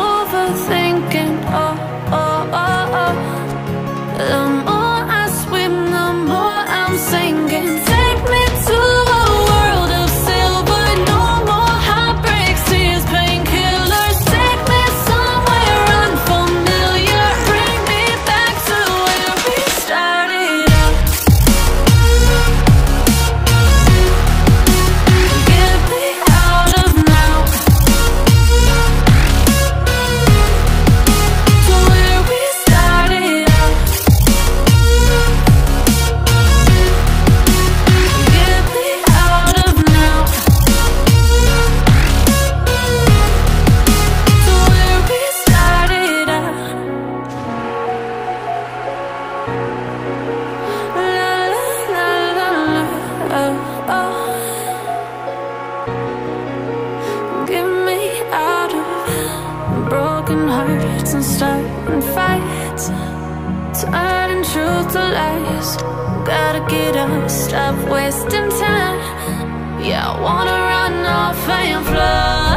overthinking. Oh, oh, oh, oh. The more I swim, the more I'm sinking. Take me to a world of silver. No more heartbreaks, tears, painkillers. Take me somewhere unfamiliar. Bring me back to where we started out. Get me out of now, to where we started out. Get me out of now, to where we started out. La la la la la, oh, oh. Get me out of broken hearts and starting fights, turning truth to lies. Gotta get up, stop wasting time. Yeah, I wanna run off and fly.